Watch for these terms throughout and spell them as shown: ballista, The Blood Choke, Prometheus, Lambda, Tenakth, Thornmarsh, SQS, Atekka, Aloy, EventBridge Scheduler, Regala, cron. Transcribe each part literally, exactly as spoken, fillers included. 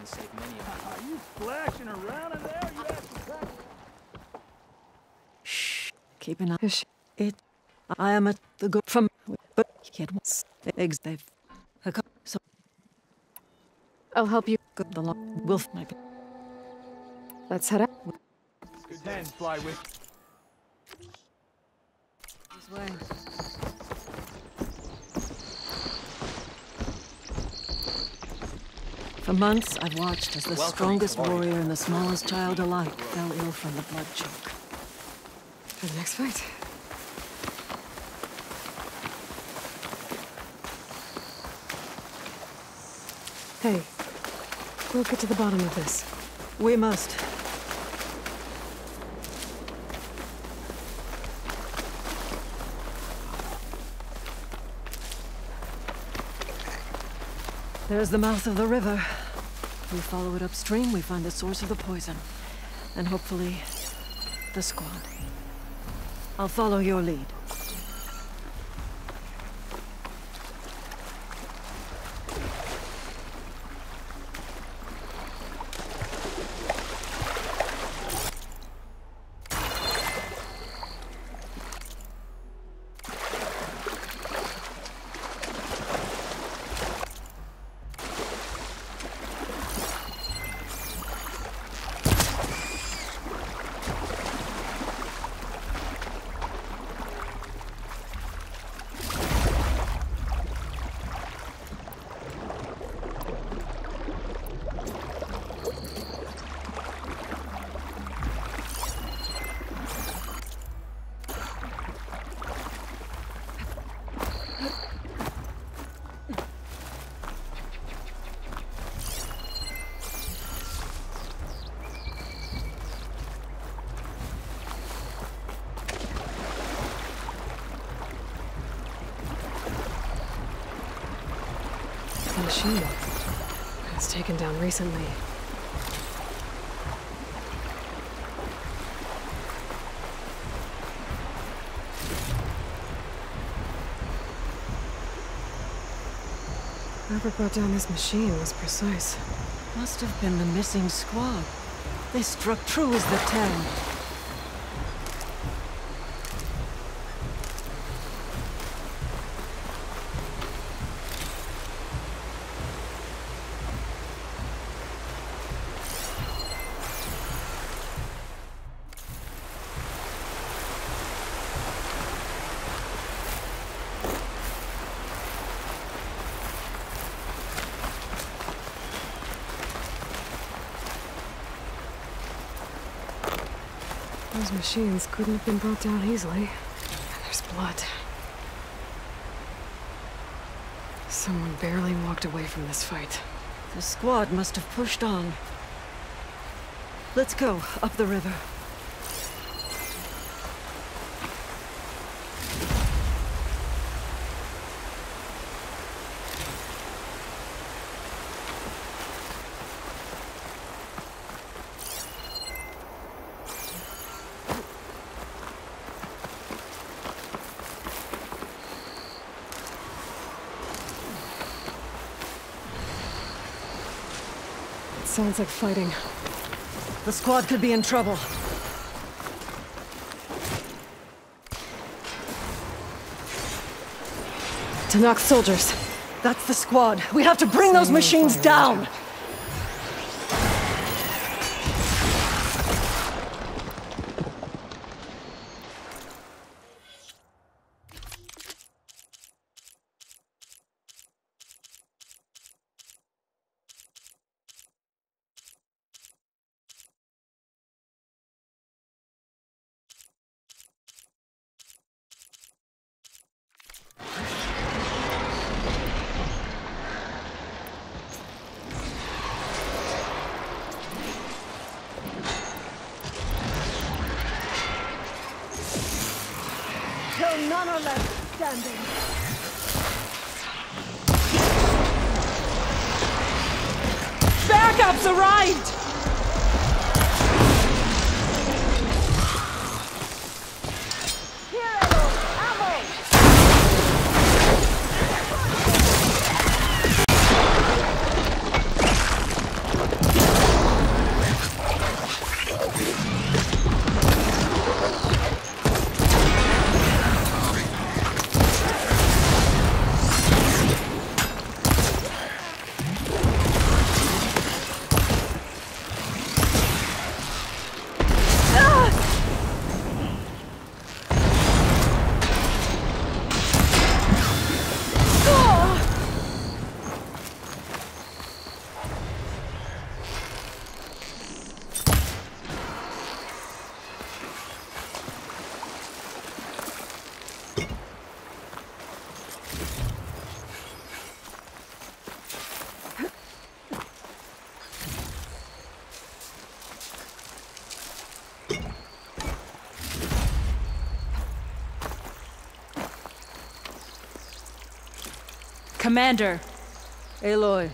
and saved many of them. Are you splashing around in there? You have to shh. Keep an eye. It. I am at the go from. But it was the eggs they've. So. I'll help you. Good the long wolf my. Let's head up. Good hand, fly with. This way. For months, I've watched as the Welcome strongest warrior and the smallest child alike fell ill from the blood choke. For the next fight. Hey, we'll get to the bottom of this. We must. There's the mouth of the river. If we follow it upstream, we find the source of the poison. And hopefully, the squad. I'll follow your lead. Machine was taken down recently. Whoever brought down this machine was precise. Must have been the missing squad. They struck true as the town. Those machines couldn't have been brought down easily. And there's blood. Someone barely walked away from this fight. The squad must have pushed on. Let's go up the river. Sounds like fighting. The squad could be in trouble. Tenakth soldiers. That's the squad. We have to bring those machines down. None are left standing. Backups arrived! Here, ammo! Ammo! Commander. Aloy.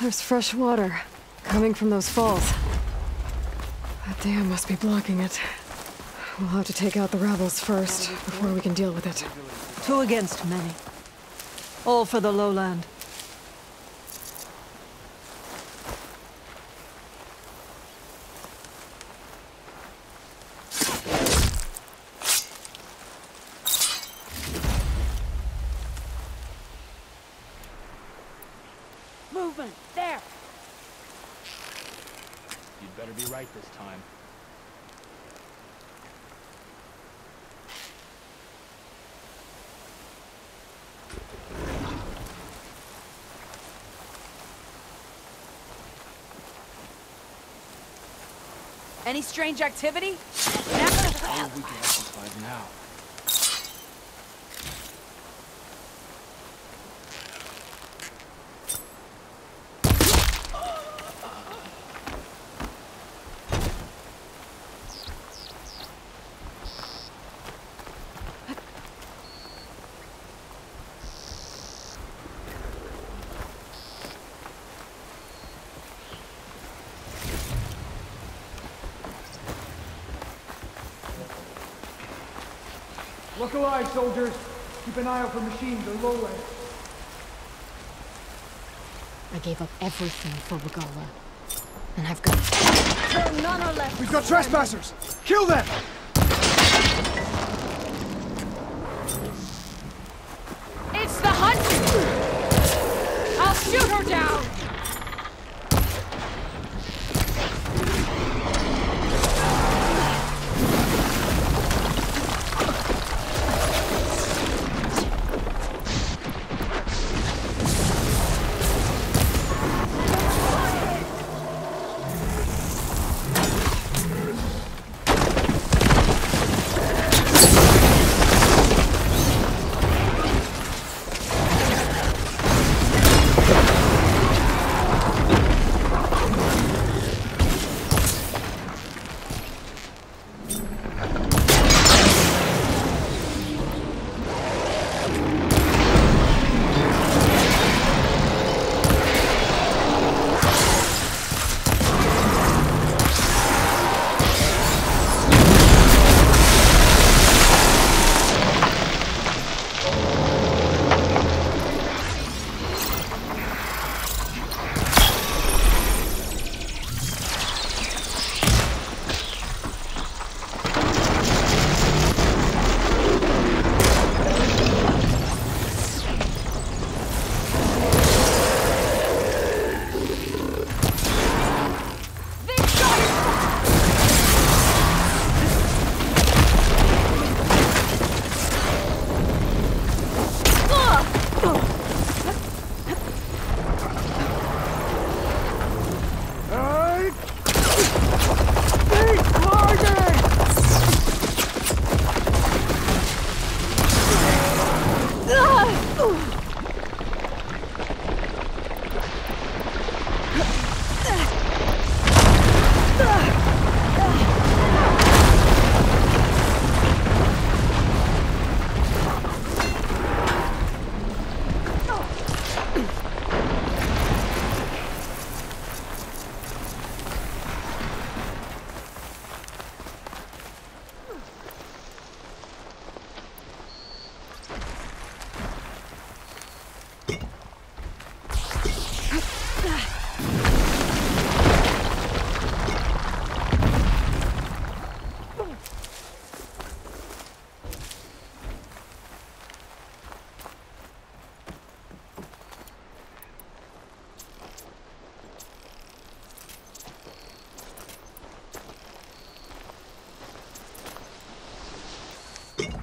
There's fresh water coming from those falls. That dam must be blocking it. We'll have to take out the rebels first before we can deal with it. Two against many. All for the lowland. Any strange activity? Oh, we can exercise now. Look alive, soldiers! Keep an eye out for machines or lowlands. I gave up everything for Regala, and I've got. So none are left. We've got trespassers. Kill them. It's the hunter. I'll shoot her down. Thank you.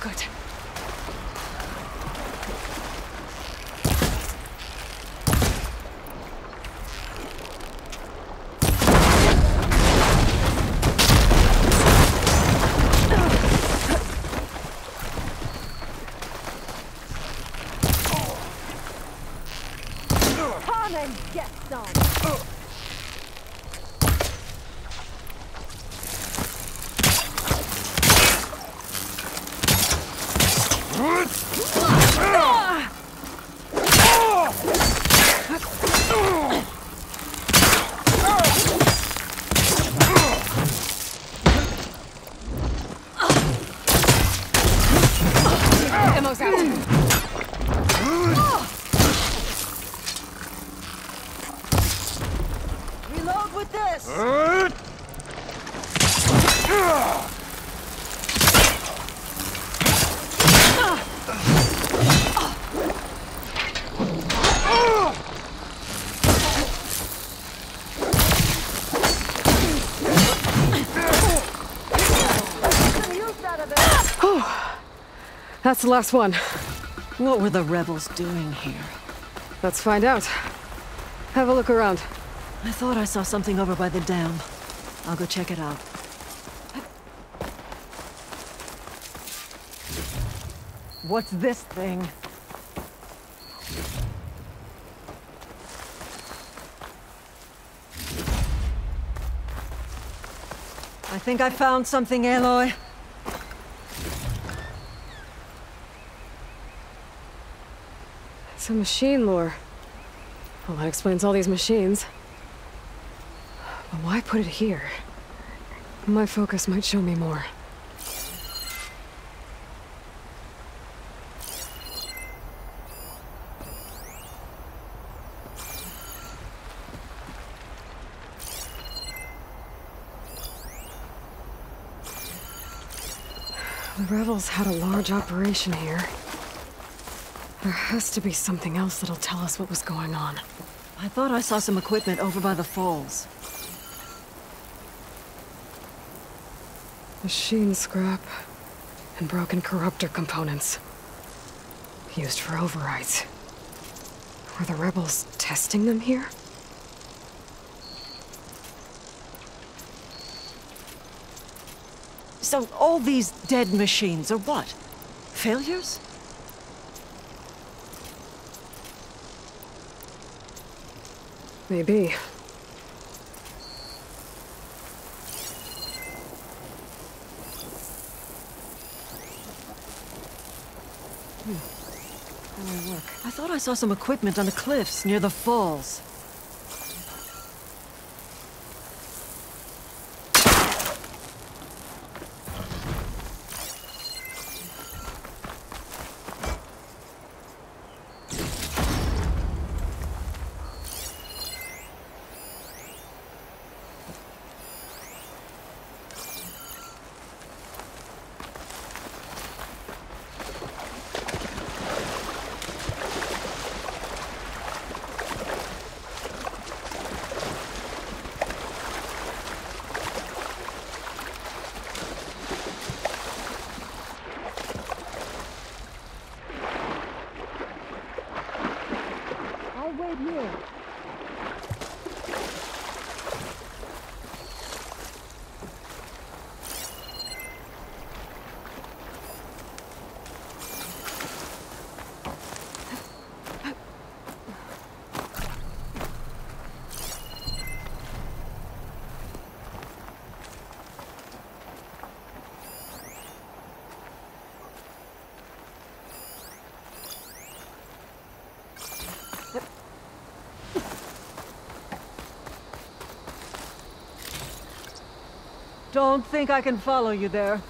Good. That's the last one. What were the rebels doing here? Let's find out. Have a look around. I thought I saw something over by the dam. I'll go check it out. What's this thing? I think I found something, Aloy. Some machine lore. Well, that explains all these machines. But why put it here? My focus might show me more. The rebels had a large operation here. There has to be something else that'll tell us what was going on. I thought I saw some equipment over by the falls. Machine scrap and broken corruptor components. Used for overrides. Were the rebels testing them here? So all these dead machines are what? Failures? Maybe. Hmm. How do I look? I thought I saw some equipment on the cliffs near the falls. Don't think I can follow you there.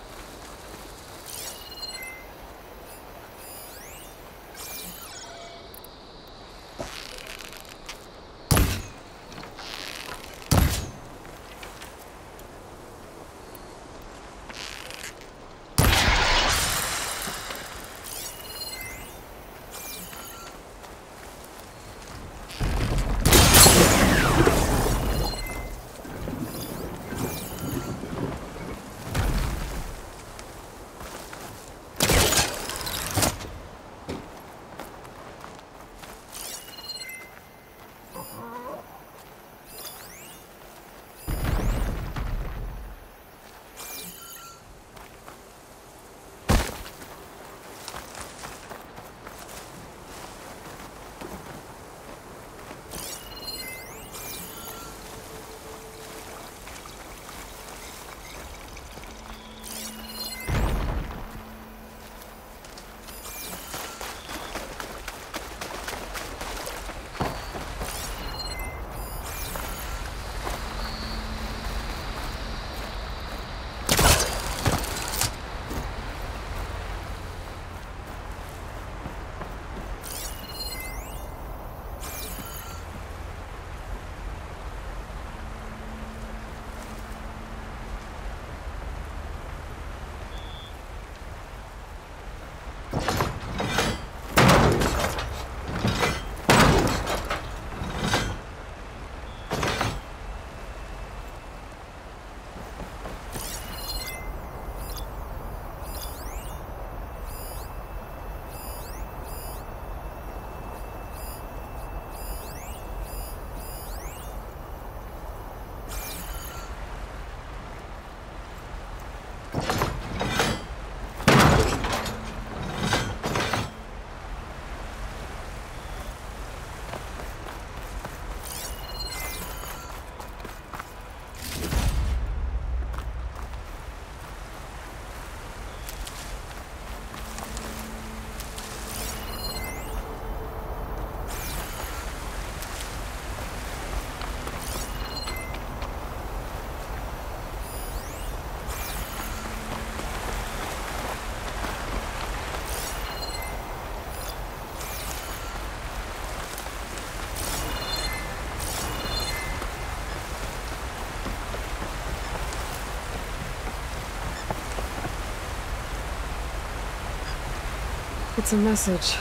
It's a message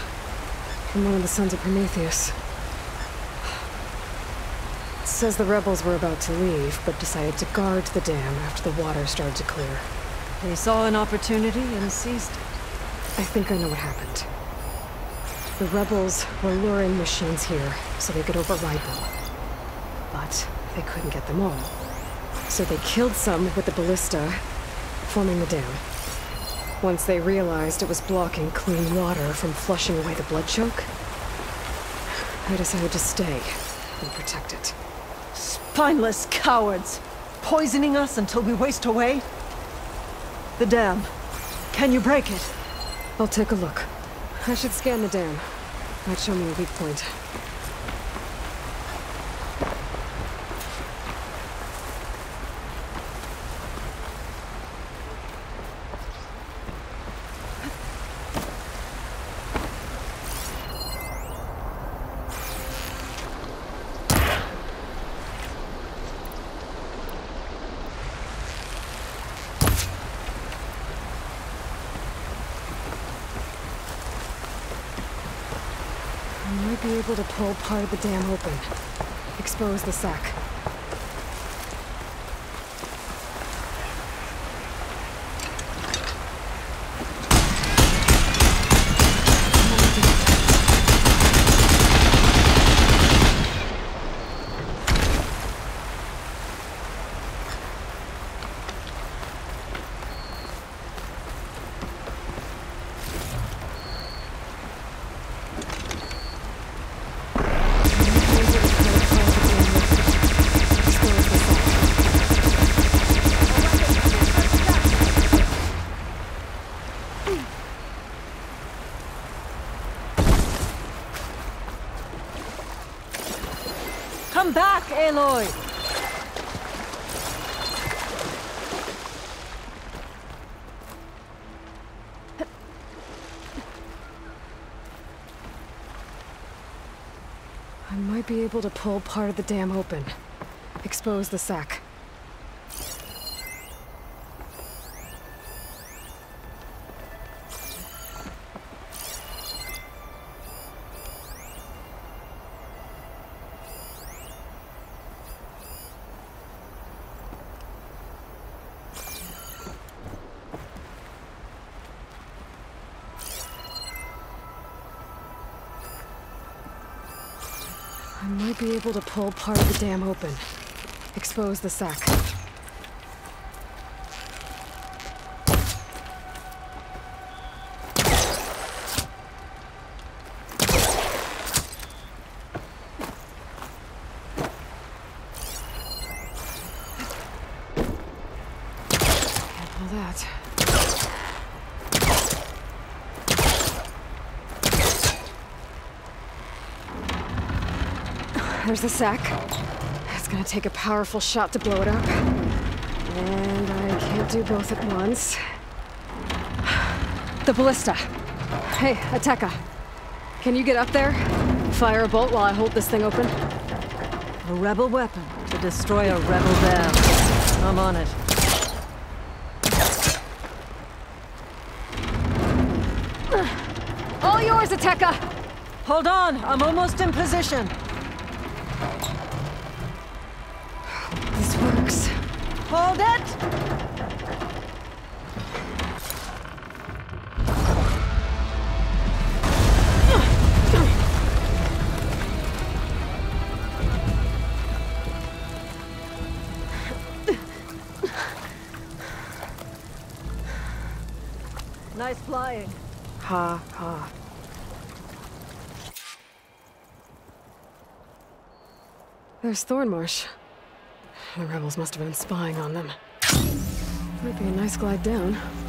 from one of the sons of Prometheus. It says the rebels were about to leave, but decided to guard the dam after the water started to clear. They saw an opportunity and seized it. I think I know what happened. The rebels were luring machines here so they could override them. But they couldn't get them all. So they killed some with the ballista, forming the dam. Once they realized it was blocking clean water from flushing away the blood choke, I decided to stay and protect it. Spineless cowards! Poisoning us until we waste away? The dam. Can you break it? I'll take a look. I should scan the dam. Might show me a weak point. To pull part of the dam open. Expose the sack. Come back, Aloy! I might be able to pull part of the dam open. Expose the sack. Be able to pull part of the dam open. Expose the sack. Can't pull that. There's the sack. It's gonna take a powerful shot to blow it up. And I can't do both at once. The ballista. Hey, Atekka. Can you get up there? Fire a bolt while I hold this thing open. A rebel weapon to destroy a rebel dam. I'm on it. All yours, Atekka! Hold on, I'm almost in position. This works. Hold it! Nice flying. Ha ha. There's Thornmarsh. The rebels must have been spying on them. Might be a nice glide down.